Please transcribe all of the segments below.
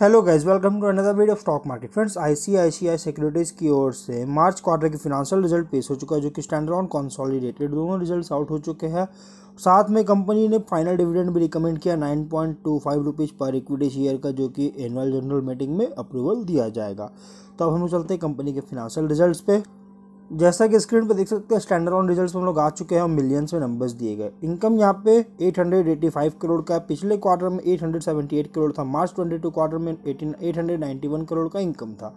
Hello guys, welcome to another video of stock market. Friends, ICICI securities की ओर से March quarter के financial result पेश हो चुका है, जो कि स्टैंडर्ड ऑन कंसोलिडेटेड दोनों रिजल्ट्स आउट हो चुके हैं। साथ में कंपनी ने फाइनल डिविडेंड भी रिकमेंड किया 9.25 रुपीज़ पर इक्विटी शेयर का, जो कि एनुअल जनरल मीटिंग में अप्रूवल दिया जाएगा। तो अब हम चलते हैं कंपनी के फिनेंशियल रिजल्ट्स पे। जैसा कि स्क्रीन पर देख सकते हैं, स्टैंडर्ड ऑन रिजल्ट्स में हम लोग आ चुके हैं और मिलियंस में नंबर्स दिए गए। इनकम यहाँ पे 885 करोड़ का है, पिछले क्वार्टर में 878 करोड़ था। मार्च 22 क्वार्टर में 891 करोड़ का इनकम था।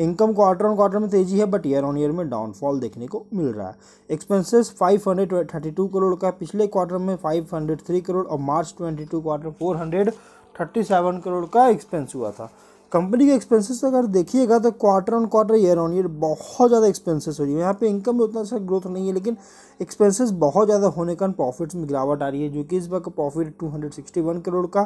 इनकम क्वार्टर ऑन क्वार्टर में तेजी है, बट ईयर ऑन ईयर में डाउनफॉल देखने को मिल रहा है। एक्सपेंसेस 532 करोड़ का, पिछले क्वार्टर में 503 करोड़ और मार्च 22 क्वार्टर 437 करोड़ का एक्सपेंस हुआ था। कंपनी के एक्सपेंसेस अगर देखिएगा तो quarter on quarter, year on year बहुत ज़्यादा एक्सपेंसेस हो रही है। यहाँ पे इनकम में उतना अच्छा ग्रोथ नहीं है, लेकिन एक्सपेंसेस बहुत ज़्यादा होने का प्रॉफिट्स में गिरावट आ रही है, जो कि इस बार का प्रॉफिट 261 करोड़ का,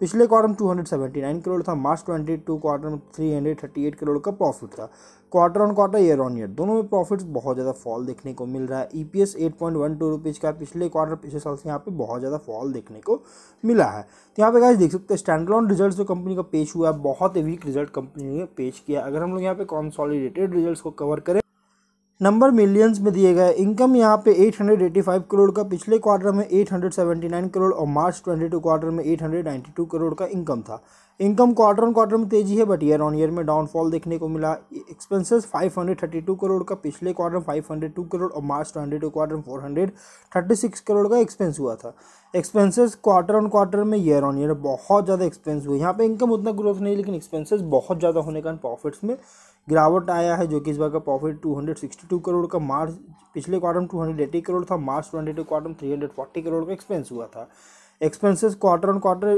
पिछले क्वार्टर में 279 करोड़ था। मार्च 22 क्वार्टर में 338 करोड़ का प्रॉफिट था। Quarter on quarter, year on year दोनों में प्रॉफिट्स बहुत ज़्यादा फॉल देखने को मिल रहा है। EPS 8.12 रुपीज़ का, पिछले क्वार्टर पिछले साल से यहाँ पे बहुत ज़्यादा फॉल देखने को मिला है। तो यहाँ पे गाइस देख सकते हैं, स्टैंडअलोन रिजल्ट जो कंपनी का पेश हुआ है, बहुत वीक रिजल्ट कंपनी ने पेश किया। अगर हम लोग यहाँ पे कॉन्सॉलिडेटेड रिजल्ट्स को कवर करें, नंबर मिलियंस में दिए गए। इनकम यहाँ पे 885 करोड़ का, पिछले क्वार्टर में 879 करोड़ और मार्च 22 क्वार्टर में 892 करोड़ का इनकम था। इनकम क्वार्टर ऑन क्वार्टर में तेजी है, बट ईयर ऑन ईयर में डाउनफॉल देखने को मिला। एक्सपेंसेस 532 करोड़ का, पिछले क्वार्टर में 502 करोड़ और मार्च 22 क्वार्टर में 436 करोड़ का एक्सपेंस हुआ था। एक्सपेंसेस क्वार्टर ऑन क्वार्टर में, ईयर ऑन ईयर बहुत ज़्यादा एक्सपेंस हुए। यहाँ पे इनकम उतना ग्रोथ नहीं, लेकिन एक्सपेंसेस बहुत ज़्यादा होने के कारण प्रॉफिट्स में गिरावट आया है, जो कि इस बार का प्रॉफिट 262 करोड़ का, मार्च पिछले क्वार्टर में 280 करोड़ था। मार्च 22 क्वार्टर में 340 करोड़ का एक्सपेंस हुआ था। एक्सपेंसेस क्वार्टर ऑन क्वार्टर,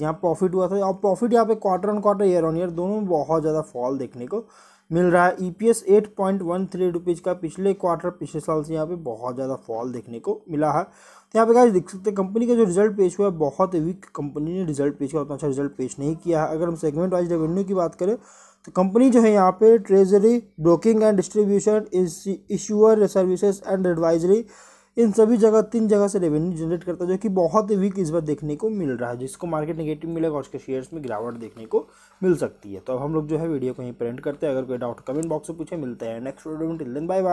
यहाँ प्रॉफिट हुआ था और प्रॉफिट यहाँ पे quarter on quarter, year on year दोनों में बहुत ज़्यादा फॉल देखने को मिल रहा है। EPS 8.13 रुपीज़ का, पिछले क्वार्टर पिछले साल से यहाँ पे बहुत ज़्यादा फॉल देखने को मिला है। तो यहाँ पे गाइस देख सकते हैं, कंपनी का जो रिजल्ट पेश हुआ है, बहुत वीक कंपनी ने रिजल्ट पेश किया, उतना अच्छा रिजल्ट पेश नहीं किया है। अगर हम सेगमेंट वाइज रेवेन्यू की बात करें तो कंपनी जो है यहाँ पे treasury, broking and distribution, issuer services and advisory, इन सभी जगह 3 जगह से रेवेन्यू जनरेट करता है, जो कि बहुत ही वीक इस बार देखने को मिल रहा है। जिसको मार्केट नेगेटिव मिलेगा और उसके शेयर्स में गिरावट देखने को मिल सकती है। तो अब हम लोग जो है वीडियो को यहीं पर एंड करते हैं। अगर कोई डाउट कमेंट बॉक्स में पूछे, मिलते हैं नेक्स्ट वीडियो में। Till then bye bye.